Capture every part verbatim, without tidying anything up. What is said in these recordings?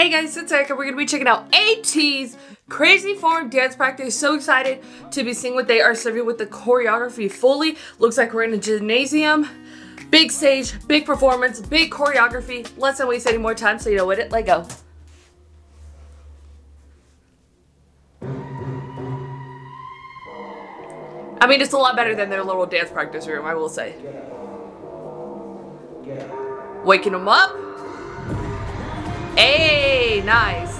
Hey guys, it's Erika. We're going to be checking out ATEEZ Crazy Form Dance Practice. So excited to be seeing what they are serving with the choreography fully. Looks like we're in a gymnasium. Big stage, big performance, big choreography. Let's not waste any more time, so you know what it, let go. I mean, it's a lot better than their little dance practice room, I will say. Waking them up. Hey, nice.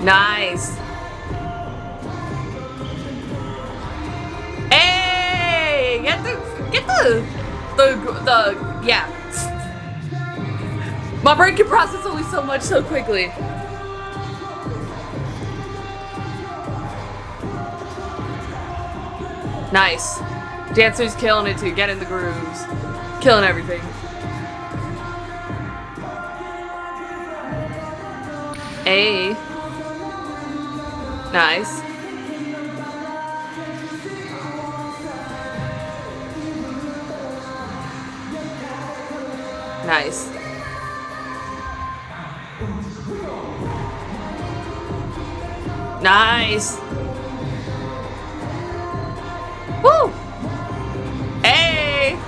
Nice. Hey, get the, get the, the, the, yeah. My brain can process only so much so quickly. Nice. Dancer's killing it too, getting the grooves. Killing everything. Hey. Nice. Nice. Nice. Woo! Hey.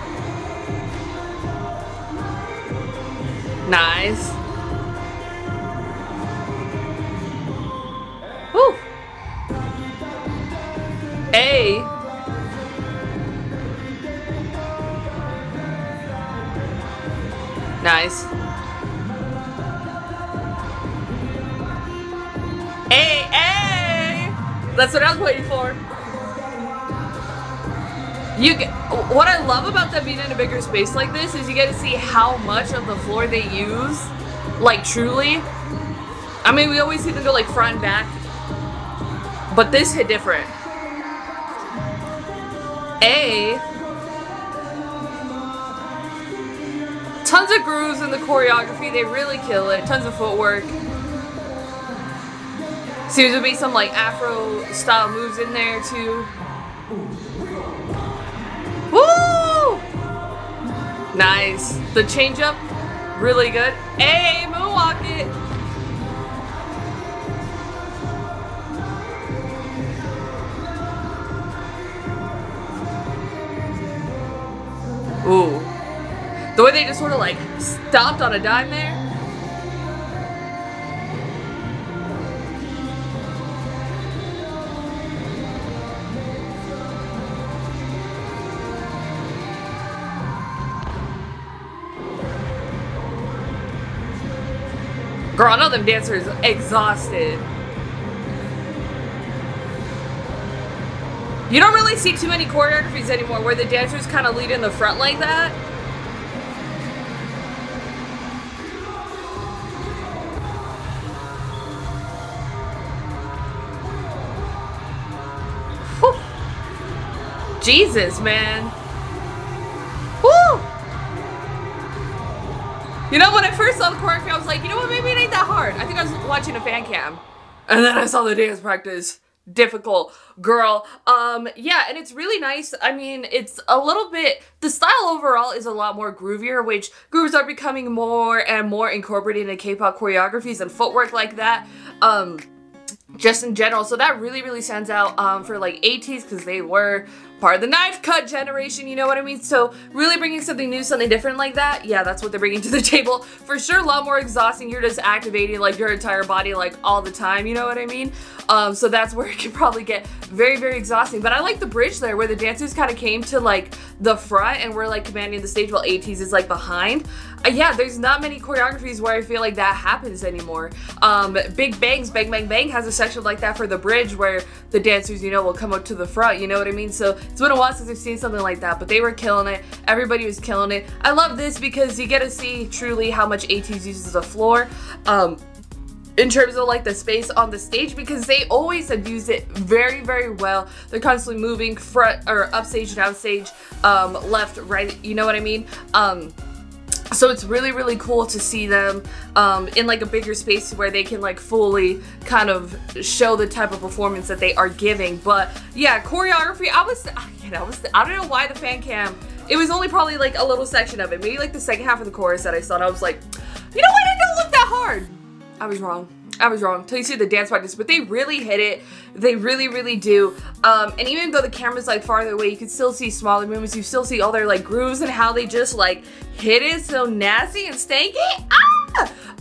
Nice. Hey. Nice. Hey, hey. That's what I was waiting for. You get, what I love about them being in a bigger space like this is you get to see how much of the floor they use, like truly. I mean, we always see them go like front and back, but this hit different. A. Tons of grooves in the choreography, they really kill it. Tons of footwork. Seems to be some like Afro style moves in there too. Woo! Nice. The change up, really good. Hey, moonwalk it. Ooh. The way they just sort of like stopped on a dime there. Girl, I know them dancers are exhausted. You don't really see too many choreographies anymore where the dancers kind of lead in the front like that. Whew. Jesus, man. Woo! You know, when I first saw the choreography, I was like, you know what, maybe it ain't that hard. I think I was watching a fan cam. And then I saw the dance practice. Difficult, girl. Um yeah, and it's really nice. I mean, it's a little bit, the style overall is a lot more groovier, which grooves are becoming more and more incorporated into K-pop choreographies and footwork like that, um just in general. So that really really stands out um for like ATEEZ, because they were part of the knife cut generation, you know what I mean? So really bringing something new, something different like that. Yeah, that's what they're bringing to the table for sure. A lot more exhausting. You're just activating like your entire body like all the time, you know what I mean? Um so that's where it can probably get very very exhausting. But I like the bridge there where the dancers kind of came to like the front and we're like commanding the stage while ATEEZ is like behind. Uh, yeah, there's not many choreographies where I feel like that happens anymore. um Big Bang's Bang Bang Bang has a section like that for the bridge where the dancers, you know, will come up to the front, you know what I mean? So it's been a while since I've seen something like that, but they were killing it. Everybody was killing it. I love this because you get to see truly how much ATEEZ uses the floor um, in terms of like the space on the stage, because they always have used it very, very well. They're constantly moving front or upstage, downstage, um, left, right, you know what I mean? Um, So it's really, really cool to see them um, in like a bigger space where they can like fully kind of show the type of performance that they are giving. But yeah, choreography, I was, you know, I, was, I don't know why the fan cam, it was only probably like a little section of it, maybe like the second half of the chorus that I saw, and I was like, you know what, it don't look that I was wrong. I was wrong. Till you see the dance practice, but they really hit it. They really, really do. Um, and even though the camera's like farther away, you can still see smaller movements. You still see all their like grooves and how they just like hit it so nasty and stanky. Ah!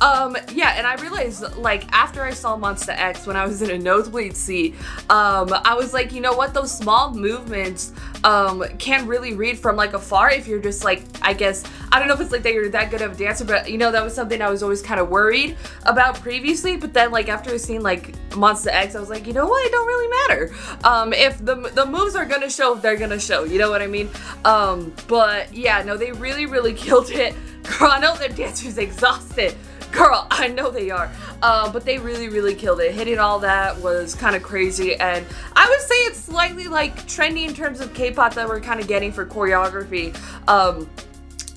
Um, yeah, and I realized like after I saw Monsta X when I was in a nosebleed seat, um, I was like, you know what? Those small movements um, can really read from like afar if you're just like, I guess, I don't know if it's like that you're that good of a dancer, but you know, that was something I was always kind of worried about previously. But then like after seeing like Monsta X, I was like, you know what? It don't really matter. Um, if the, the moves are gonna show, they're gonna show, you know what I mean? Um, but yeah, no, they really, really killed it. Girl, I know their dancer's exhausted. Girl, I know they are. Uh, but they really, really killed it. Hitting all that was kind of crazy. And I would say it's slightly like trendy in terms of K-pop that we're kind of getting for choreography. Um,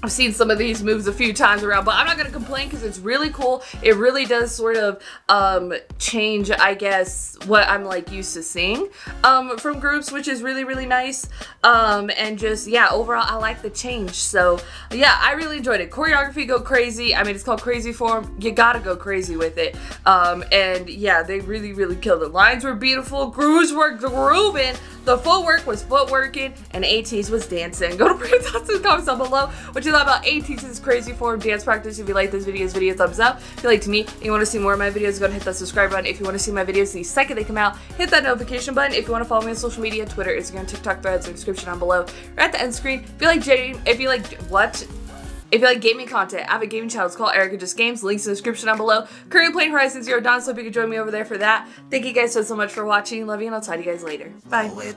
I've seen some of these moves a few times around, but I'm not going to complain because it's really cool. It really does sort of um, change, I guess, what I'm like used to seeing um, from groups, which is really, really nice. Um, and just, yeah, overall, I like the change. So, yeah, I really enjoyed it. Choreography, go crazy. I mean, it's called Crazy Form. You gotta go crazy with it. Um, and, yeah, they really, really killed it. Lines were beautiful. Grooves were grooving. The footwork was footworking, and ATEEZ was dancing. Go to my thoughts in the comments down below what you thought about ATEEZ's Crazy Form dance practice. If you like this video's video, thumbs up. If you liked me and you want to see more of my videos, go ahead and hit that subscribe button. If you want to see my videos the second they come out, hit that notification button. If you want to follow me on social media, Twitter, Instagram, TikTok, Threads, in the description down below, or at the end screen. If you like J if you like what? If you like gaming content, I have a gaming channel. It's called ErikaJustGames. Links in the description down below. Currently playing Horizon Zero Dawn, so if you can join me over there for that. Thank you guys so, so much for watching. Love you, and I'll talk to you guys later. Bye.